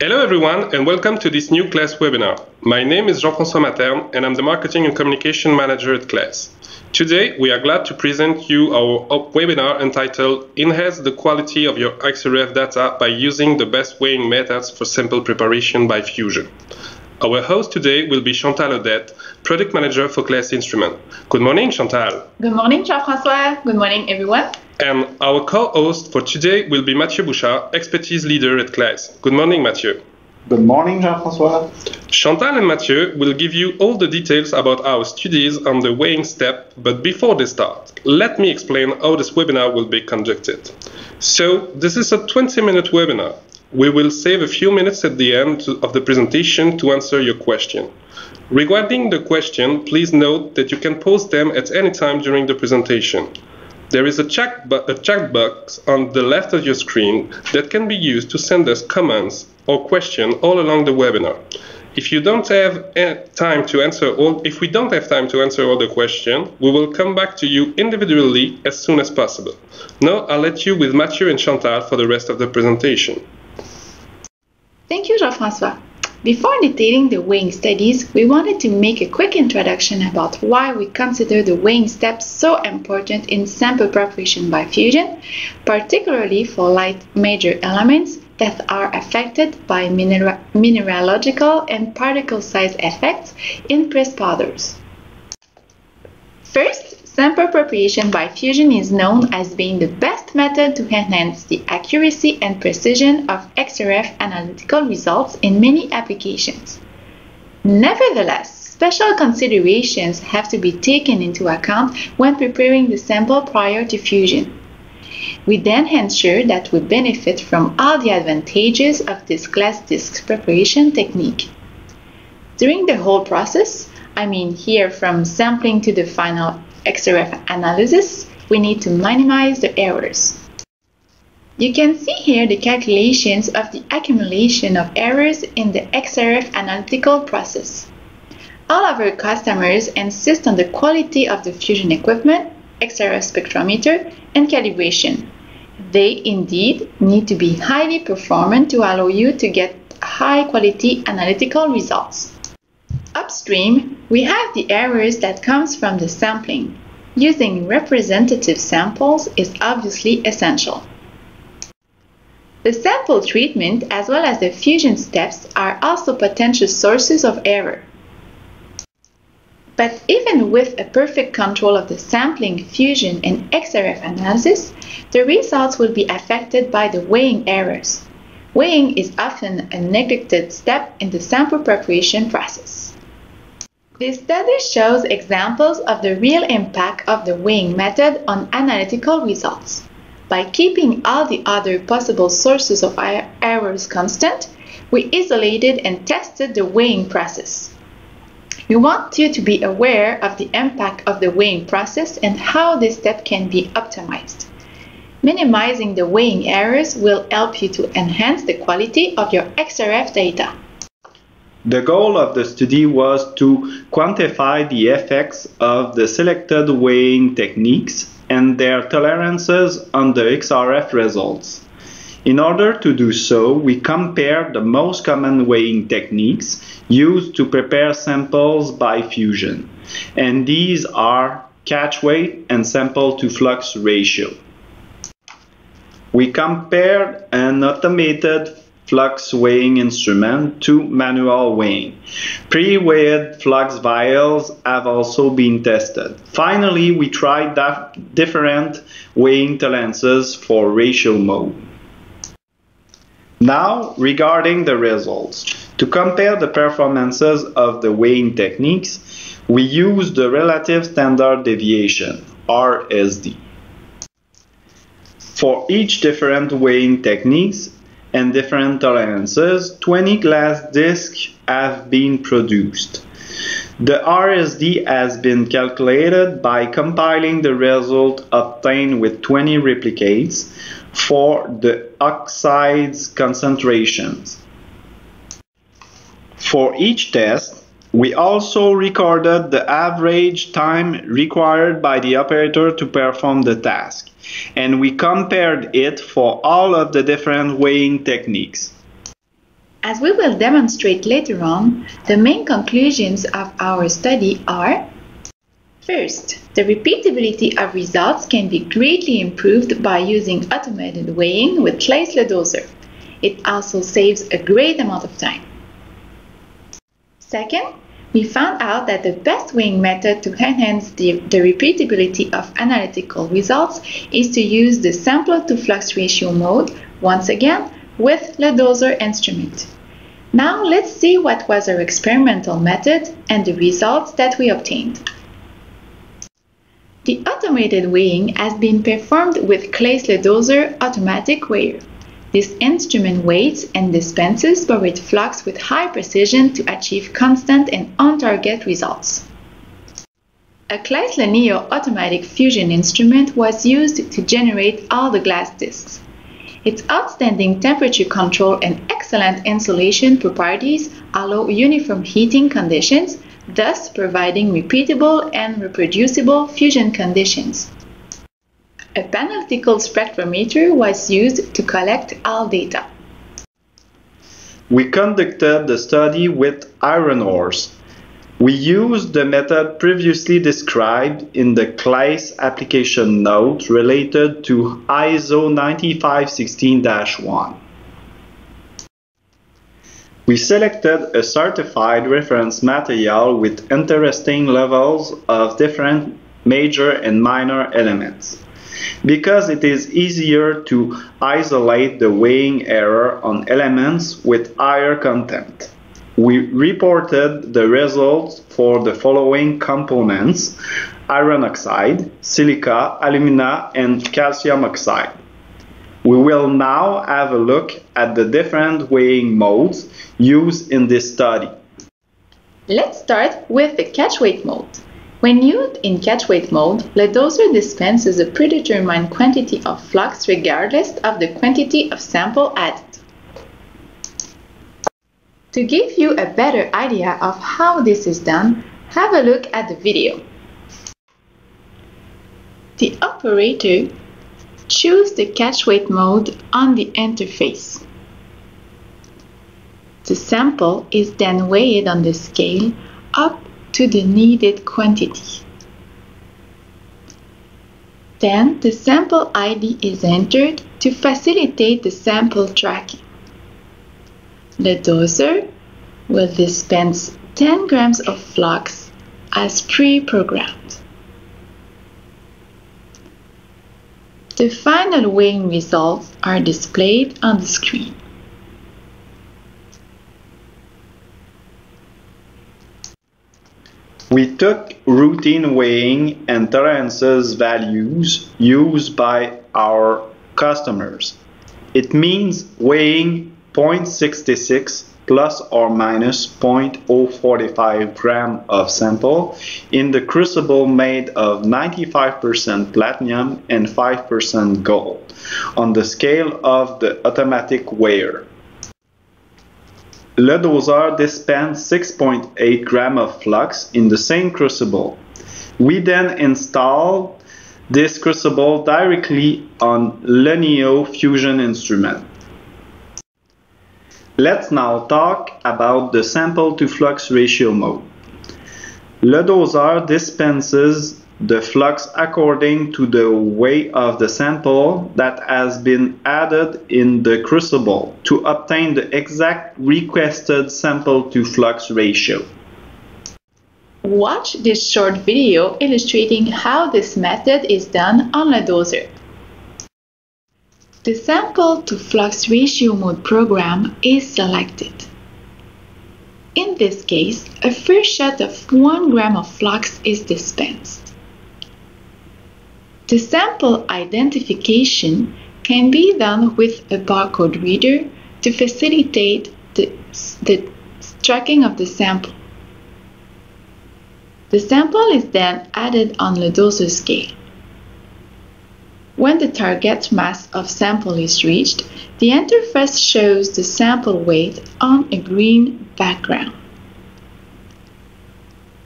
Hello everyone and welcome to this new Claisse webinar. My name is Jean-François Materne and I'm the Marketing and Communication Manager at Claisse. Today we are glad to present you our webinar entitled Enhance the Quality of Your XRF Data by Using the Best Weighing Methods for Sample Preparation by Fusion. Our host today will be Chantal Audette, Product Manager for Claisse Instrument. Good morning, Chantal. Good morning, Jean-François. Good morning, everyone. And our co-host for today will be Mathieu Bouchard, Expertise Leader at Claisse. Good morning, Mathieu. Good morning, Jean-François. Chantal and Mathieu will give you all the details about our studies on the weighing step, but before they start, let me explain how this webinar will be conducted. So, this is a 20-minute webinar. We will save a few minutes at the end of the presentation to answer your question. Regarding the question, please note that you can post them at any time during the presentation. There is a chat box on the left of your screen that can be used to send us comments or questions all along the webinar. If we don't have time to answer all the questions, we will come back to you individually as soon as possible. Now, I'll let you with Mathieu and Chantal for the rest of the presentation. Thank you, Jean-François. Before detailing the weighing studies, we wanted to make a quick introduction about why we consider the weighing steps so important in sample preparation by fusion, particularly for light major elements that are affected by mineralogical and particle size effects in pressed powders. First, sample preparation by fusion is known as being the best method to enhance the accuracy and precision of XRF analytical results in many applications. Nevertheless, special considerations have to be taken into account when preparing the sample prior to fusion. We then ensure that we benefit from all the advantages of this Claisse disk preparation technique. During the whole process, here from sampling to the final XRF analysis, we need to minimize the errors. You can see here the calculations of the accumulation of errors in the XRF analytical process. All of our customers insist on the quality of the fusion equipment, XRF spectrometer, and calibration. They indeed need to be highly performant to allow you to get high-quality analytical results. Upstream, we have the errors that comes from the sampling. Using representative samples is obviously essential. The sample treatment as well as the fusion steps are also potential sources of error. But even with a perfect control of the sampling, fusion, and XRF analysis, the results will be affected by the weighing errors. Weighing is often a neglected step in the sample preparation process. This study shows examples of the real impact of the weighing method on analytical results. By keeping all the other possible sources of errors constant, we isolated and tested the weighing process. We want you to be aware of the impact of the weighing process and how this step can be optimized. Minimizing the weighing errors will help you to enhance the quality of your XRF data. The goal of the study was to quantify the effects of the selected weighing techniques and their tolerances on the XRF results. In order to do so, we compared the most common weighing techniques used to prepare samples by fusion, and these are catch weight and sample-to-flux ratio. We compared an automated flux weighing instrument to manual weighing. Pre-weighed flux vials have also been tested. Finally, we tried different weighing tolerances for ratio mode. Now, regarding the results. To compare the performances of the weighing techniques, we used the relative standard deviation, RSD. For each different weighing techniques, and different tolerances, 20 Claisse disks have been produced. The RSD has been calculated by compiling the result obtained with 20 replicates for the oxides concentrations. For each test, we also recorded the average time required by the operator to perform the task, and we compared it for all of the different weighing techniques. As we will demonstrate later on, the main conclusions of our study are: first, the repeatability of results can be greatly improved by using automated weighing with Claisse LeDoser. It also saves a great amount of time. Second, we found out that the best weighing method to enhance the repeatability of analytical results is to use the sample-to-flux ratio mode, once again, with LeDoser instrument. Now let's see what was our experimental method and the results that we obtained. The automated weighing has been performed with Claisse LeDoser automatic weigher. This instrument weighs and dispenses borate flux with high precision to achieve constant and on-target results. A Claisse LeNeo automatic fusion instrument was used to generate all the glass discs. Its outstanding temperature control and excellent insulation properties allow uniform heating conditions, thus providing repeatable and reproducible fusion conditions. A panalytical spectrometer was used to collect all data. We conducted the study with iron ores. We used the method previously described in the Claisse application note related to ISO 9516-1. We selected a certified reference material with interesting levels of different major and minor elements, because it is easier to isolate the weighing error on elements with higher content. We reported the results for the following components: iron oxide, silica, alumina, and calcium oxide. We will now have a look at the different weighing modes used in this study. Let's start with the catch weight mode. When used in catch weight mode, LeDoser dispenses a predetermined quantity of flux regardless of the quantity of sample added. To give you a better idea of how this is done, have a look at the video. The operator chooses the catch weight mode on the interface. The sample is then weighed on the scale up to the needed quantity. Then the sample ID is entered to facilitate the sample tracking. LeDoser will dispense 10 grams of flux as pre-programmed. The final weighing results are displayed on the screen. We took routine weighing and tolerances values used by our customers. It means weighing 0.66 plus or minus 0.045 gram of sample in the crucible made of 95% platinum and 5% gold on the scale of the automatic weigher. LeDoser dispensed 6.8 grams of flux in the same crucible. We then installed this crucible directly on LeNeo fusion instrument. Let's now talk about the sample-to-flux ratio mode. LeDoser dispenses the flux according to the weight of the sample that has been added in the crucible to obtain the exact requested sample-to-flux ratio. Watch this short video illustrating how this method is done on LeDoser. The sample-to-flux ratio mode program is selected. In this case, a first shot of 1 gram of flux is dispensed. The sample identification can be done with a barcode reader to facilitate the tracking of the sample. The sample is then added on LeDoser scale. When the target mass of sample is reached, the interface shows the sample weight on a green background.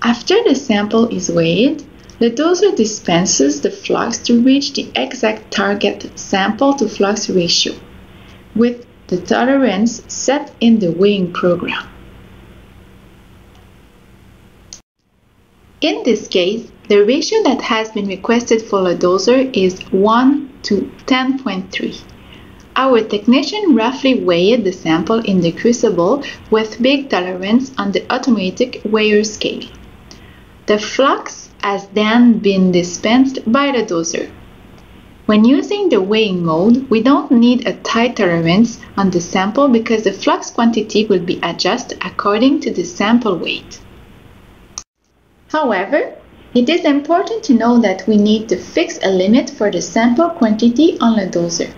After the sample is weighed, LeDoser dispenses the flux to reach the exact target sample-to-flux ratio. With the tolerance set in the weighing program. In this case, the ratio that has been requested for LeDoser is 1 to 10.3. Our technician roughly weighed the sample in the crucible with big tolerance on the automatic weigher scale. The flux has then been dispensed by LeDoser. When using the weighing mode, we don't need a tight tolerance on the sample because the flux quantity will be adjusted according to the sample weight. However, it is important to know that we need to fix a limit for the sample quantity on LeDoser.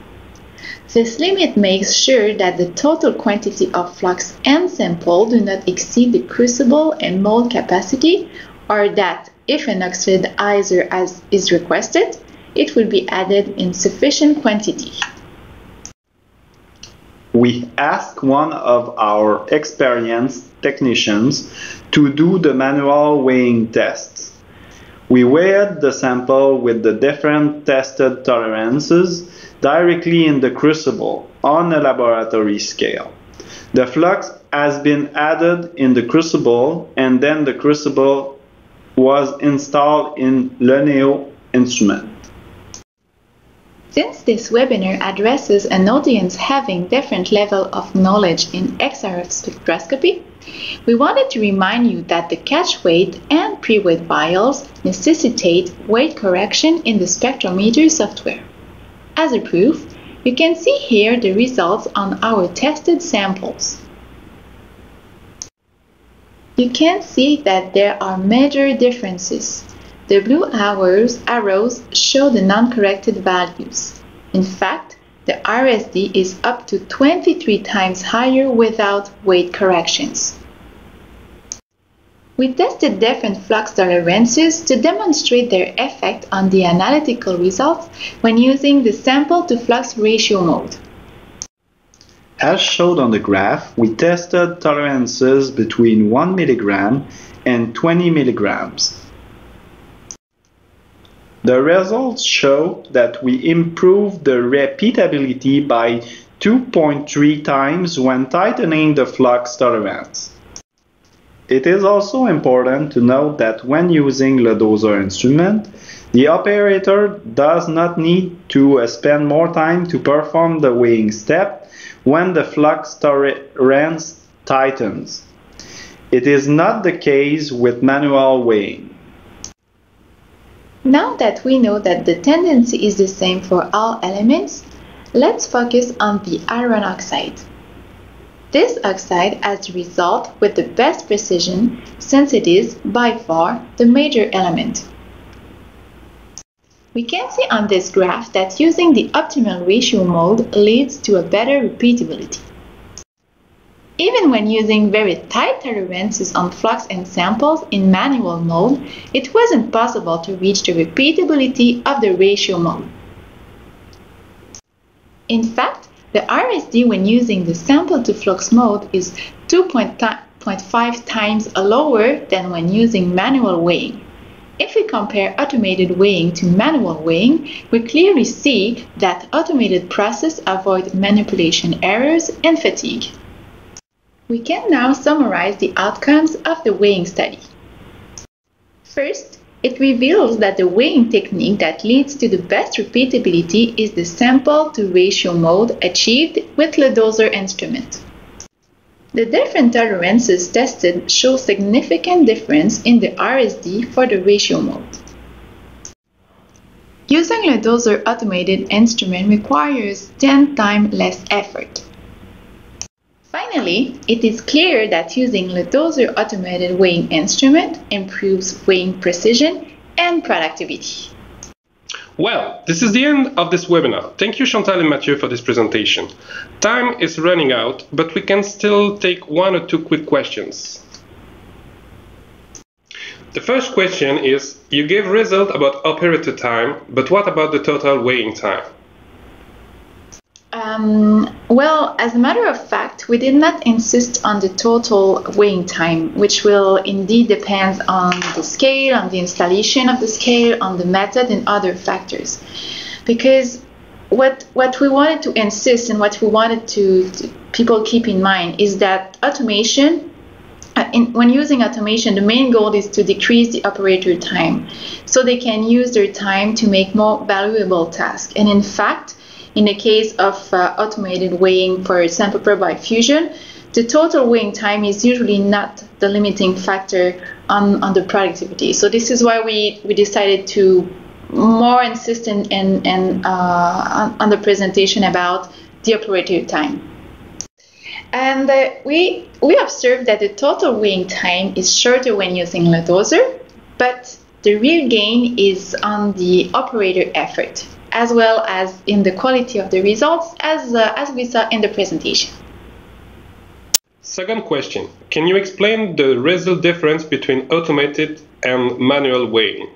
This limit makes sure that the total quantity of flux and sample do not exceed the crucible and mold capacity, or that, if an oxidizer is requested, it will be added in sufficient quantity. We asked one of our experienced technicians to do the manual weighing tests. We weighed the sample with the different tested tolerances directly in the crucible on a laboratory scale. The flux has been added in the crucible, and then the crucible was installed in LeNeo instrument. Since this webinar addresses an audience having different level of knowledge in XRF spectroscopy, we wanted to remind you that the catch weight and pre-weight vials necessitate weight correction in the spectrometer software. As a proof, you can see here the results on our tested samples. You can see that there are major differences. The blue arrows show the non-corrected values. In fact, the RSD is up to 23 times higher without weight corrections. We tested different flux tolerances to demonstrate their effect on the analytical results when using the sample-to-flux ratio mode. As shown on the graph, we tested tolerances between 1 mg and 20 mg. The results show that we improved the repeatability by 2.3 times when tightening the flux tolerance. It is also important to note that when using LeDoser instrument, the operator does not need to spend more time to perform the weighing step when the flux tolerance tightens. It is not the case with manual weighing. Now that we know that the tendency is the same for all elements, let's focus on the iron oxide. This oxide has resolved with the best precision since it is, by far, the major element. We can see on this graph that using the optimal ratio mode leads to a better repeatability. Even when using very tight tolerances on flux and samples in manual mode, it wasn't possible to reach the repeatability of the ratio mode. In fact, the RSD when using the sample-to-flux mode is 2.5 times lower than when using manual weighing. If we compare automated weighing to manual weighing, we clearly see that automated processes avoid manipulation errors and fatigue. We can now summarize the outcomes of the weighing study. First, it reveals that the weighing technique that leads to the best repeatability is the sample-to-ratio mode achieved with LeDoser instrument. The different tolerances tested show significant difference in the RSD for the ratio mode. Using LeDoser automated instrument requires 10 times less effort. Finally, it is clear that using LeDoser automated weighing instrument improves weighing precision and productivity. Well, this is the end of this webinar. Thank you, Chantal and Mathieu, for this presentation. Time is running out, but we can still take one or two quick questions. The first question is, you gave result about operator time, but what about the total weighing time? Well, as a matter of fact, we did not insist on the total weighing time, which will indeed depend on the scale, on the installation of the scale, on the method and other factors. Because what we wanted to insist and what we wanted to people keep in mind is that automation, when using automation, the main goal is to decrease the operator time so they can use their time to make more valuable tasks. And in fact, in the case of automated weighing for sample prep by Fusion, the total weighing time is usually not the limiting factor on the productivity. So this is why we decided to more insist on the presentation about the operator time. And we observed that the total weighing time is shorter when using LeDoser, but the real gain is on the operator effort, as well as in the quality of the results, as we saw in the presentation. Second question, can you explain the result difference between automated and manual weighing?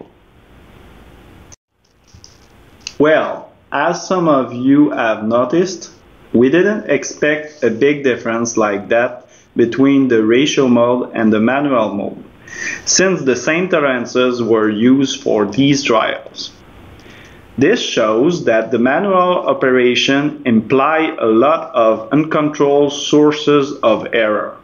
Well, as some of you have noticed, we didn't expect a big difference like that between the ratio mode and the manual mode, since the same tolerances were used for these trials. This shows that the manual operation implies a lot of uncontrolled sources of error.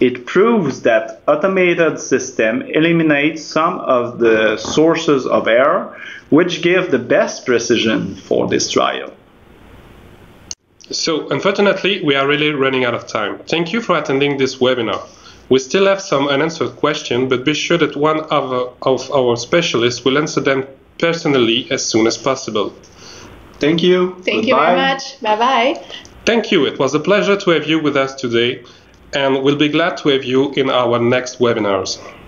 It proves that automated system eliminates some of the sources of error, which give the best precision for this trial. So, unfortunately, we are really running out of time. Thank you for attending this webinar. We still have some unanswered questions, but be sure that one of our specialists will answer them personally as soon as possible. Thank you. Thank you very much. Bye-bye. Thank you. It was a pleasure to have you with us today, and we'll be glad to have you in our next webinars.